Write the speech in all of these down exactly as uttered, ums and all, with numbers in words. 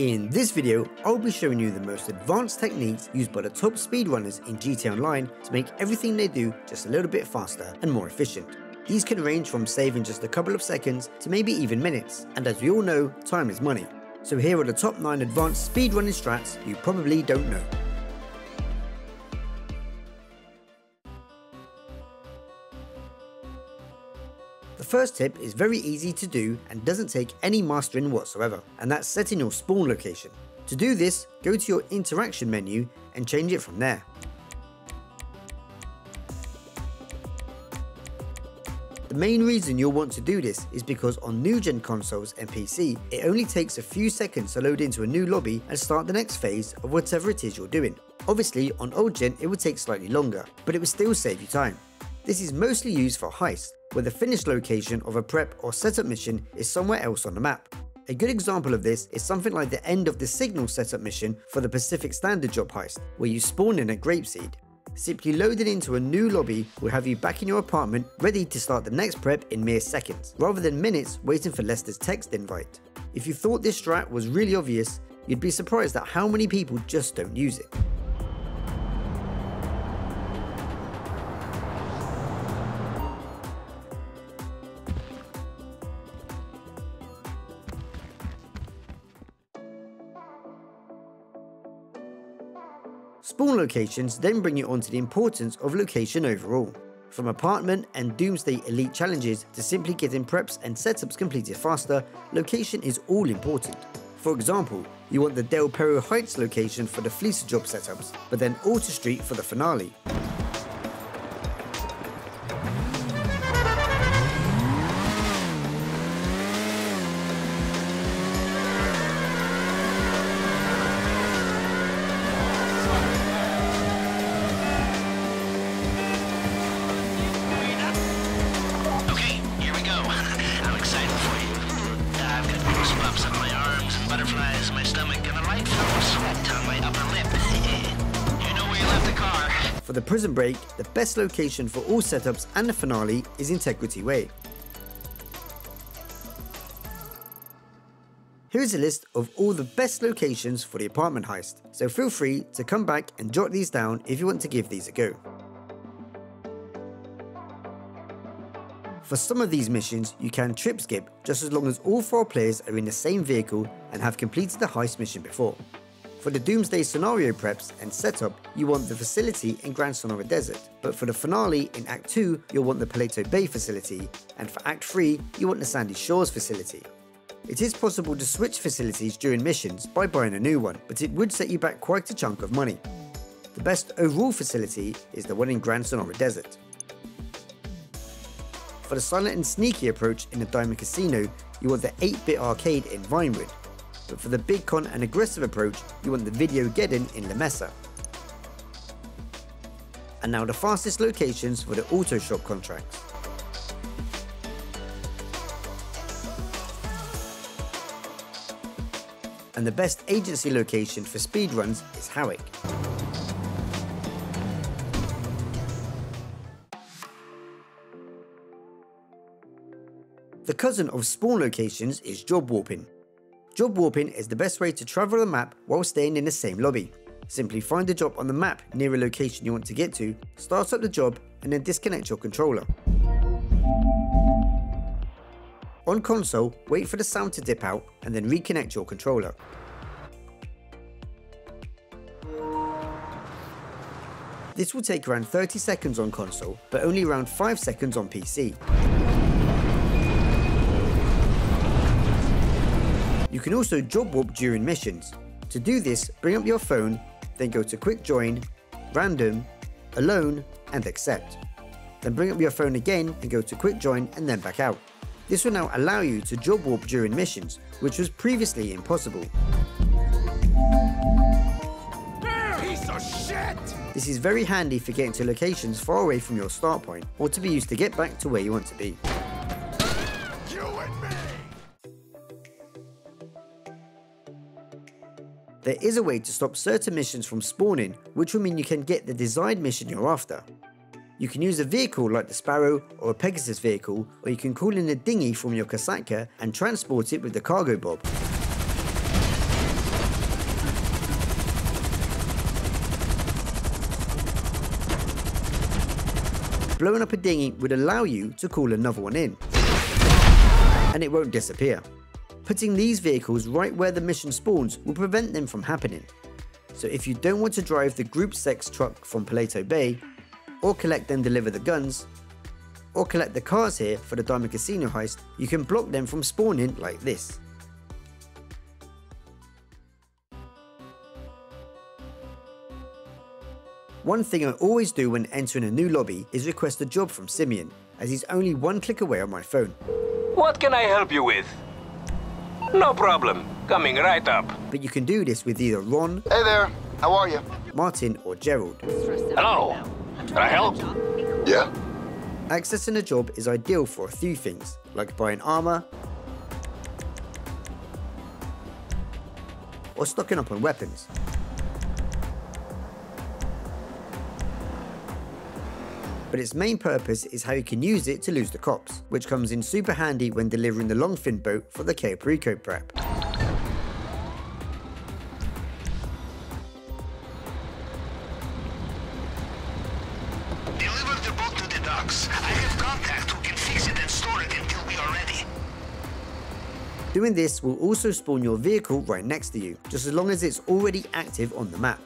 In this video, I'll be showing you the most advanced techniques used by the top speedrunners in G T A Online to make everything they do just a little bit faster and more efficient. These can range from saving just a couple of seconds to maybe even minutes, and as we all know, time is money. So here are the top nine advanced speedrunning strats you probably don't know. The first tip is very easy to do and doesn't take any mastering whatsoever, and that's setting your spawn location. To do this, go to your interaction menu and change it from there. The main reason you'll want to do this is because on new gen consoles and P C, it only takes a few seconds to load into a new lobby and start the next phase of whatever it is you're doing. Obviously on old gen it would take slightly longer, but it would still save you time. This is mostly used for heists, where the finished location of a prep or setup mission is somewhere else on the map. A good example of this is something like the end of the signal setup mission for the Pacific Standard Job heist, where you spawn in at Grapeseed. Simply loading into a new lobby will have you back in your apartment ready to start the next prep in mere seconds, rather than minutes waiting for Lester's text invite. If you thought this strat was really obvious, you'd be surprised at how many people just don't use it. Spawn locations then bring you onto the importance of location overall. From apartment and Doomsday Elite challenges to simply getting preps and setups completed faster, location is all important. For example, you want the Del Perro Heights location for the fleecer job setups, but then Auto Street for the finale. For the prison break, the best location for all setups and the finale is Integrity Way. Here's a list of all the best locations for the apartment heist, so feel free to come back and jot these down if you want to give these a go. For some of these missions, you can trip skip just as long as all four players are in the same vehicle and have completed the heist mission before. For the Doomsday scenario preps and setup, you want the facility in Grand Sonora Desert, but for the finale in Act two, you'll want the Paleto Bay facility, and for Act three, you want the Sandy Shores facility. It is possible to switch facilities during missions by buying a new one, but it would set you back quite a chunk of money. The best overall facility is the one in Grand Sonora Desert. For the silent and sneaky approach in the Diamond Casino, you want the eight bit arcade in Vinewood. But for the big con and aggressive approach, you want the video geddon in La Mesa. And now the fastest locations for the auto shop contracts. And the best agency location for speedruns is Howick. The cousin of spawn locations is job warping. Job warping is the best way to travel the map while staying in the same lobby. Simply find a job on the map near a location you want to get to, start up the job, and then disconnect your controller. On console, wait for the sound to dip out and then reconnect your controller. This will take around thirty seconds on console, but only around five seconds on P C. You can also job warp during missions. To do this, bring up your phone, then go to Quick Join, Random, Alone, and Accept. Then bring up your phone again and go to Quick Join and then back out. This will now allow you to job warp during missions, which was previously impossible. Piece of shit! This is very handy for getting to locations far away from your start point, or to be used to get back to where you want to be. There is a way to stop certain missions from spawning, which will mean you can get the desired mission you're after. You can use a vehicle like the Sparrow or a Pegasus vehicle, or you can call in a dinghy from your Kasatka and transport it with the Cargo Bob. blowing up a dinghy would allow you to call another one in, and it won't disappear. Putting these vehicles right where the mission spawns will prevent them from happening. So if you don't want to drive the group six truck from Paleto Bay, or collect and deliver the guns, or collect the cars here for the Diamond Casino heist, you can block them from spawning like this. One thing I always do when entering a new lobby is request a job from Simeon, as he's only one click away on my phone. What can I help you with? No problem, coming right up. But you can do this with either Ron, hey there, how are you? Martin or Gerald. Hello, can I help? Yeah. Accessing a job is ideal for a few things, like buying armor, or stocking up on weapons. But its main purpose is how you can use it to lose the cops, which comes in super handy when delivering the long fin boat for the Cayo Perico prep. Deliver the boat to the docks. I have contact who can fix it and store it until we are ready. Doing this will also spawn your vehicle right next to you, just as long as it's already active on the map.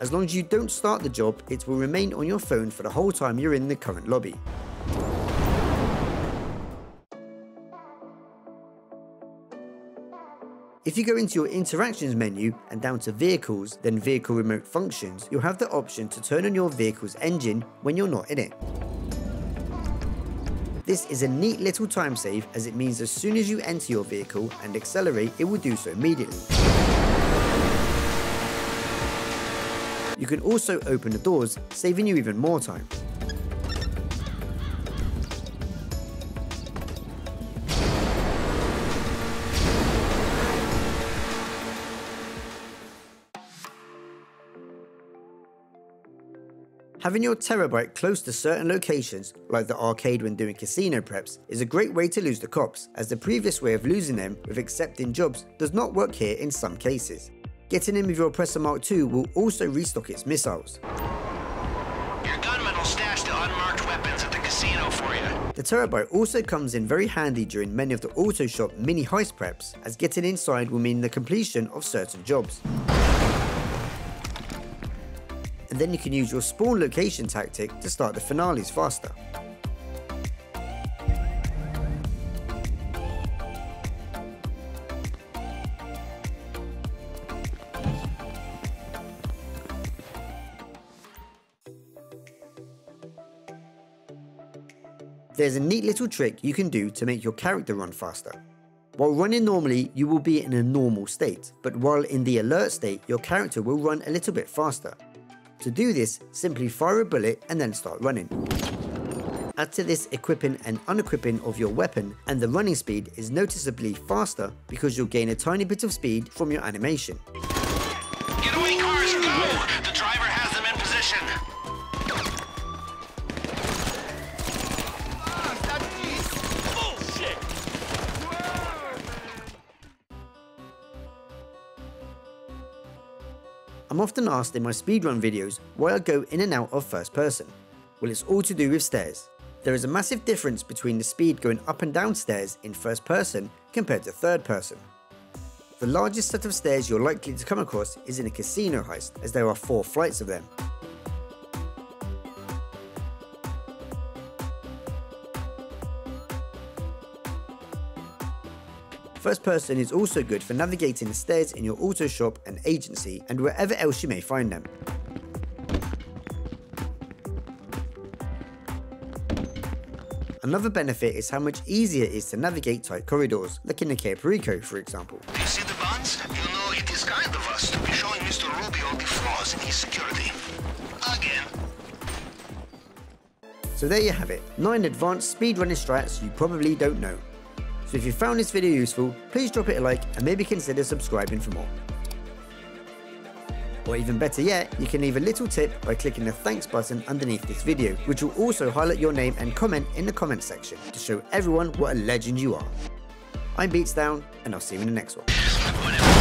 As long as you don't start the job, it will remain on your phone for the whole time you're in the current lobby. If you go into your interactions menu and down to vehicles, then vehicle remote functions, you'll have the option to turn on your vehicle's engine when you're not in it. This is a neat little time save, as it means as soon as you enter your vehicle and accelerate, it will do so immediately. You can also open the doors, saving you even more time. Having your TerrorByte close to certain locations, like the arcade when doing casino preps, is a great way to lose the cops, as the previous way of losing them with accepting jobs does not work here in some cases. Getting in with your oppressor mark two will also restock its missiles. Your gunman will stash the unmarked weapons at the casino for you. The TerrorByte also comes in very handy during many of the auto shop mini heist preps, as getting inside will mean the completion of certain jobs. And then you can use your spawn location tactic to start the finales faster. There's a neat little trick you can do to make your character run faster. While running normally, you will be in a normal state, but while in the alert state, your character will run a little bit faster. To do this, simply fire a bullet and then start running. Add to this equipping and unequipping of your weapon, and the running speed is noticeably faster because you'll gain a tiny bit of speed from your animation. Get away, cars, go! The driver has them in position! I'm often asked in my speedrun videos why I go in and out of first person. Well, it's all to do with stairs. There is a massive difference between the speed going up and down stairs in first person compared to third person. The largest set of stairs you're likely to come across is in a casino heist, as there are four flights of them. First person is also good for navigating the stairs in your auto shop and agency, and wherever else you may find them. Another benefit is how much easier it is to navigate tight corridors, like in the Cayo Perico, for example. Do you see the buns? You know, it is kind of us to be showing Mister Rubio the flaws in his security. Again. So there you have it, nine advanced speedrunning strats you probably don't know. So if you found this video useful, please drop it a like and maybe consider subscribing for more. Or even better yet, you can leave a little tip by clicking the thanks button underneath this video, which will also highlight your name and comment in the comment section to show everyone what a legend you are. I'm Beats Down, and I'll see you in the next one.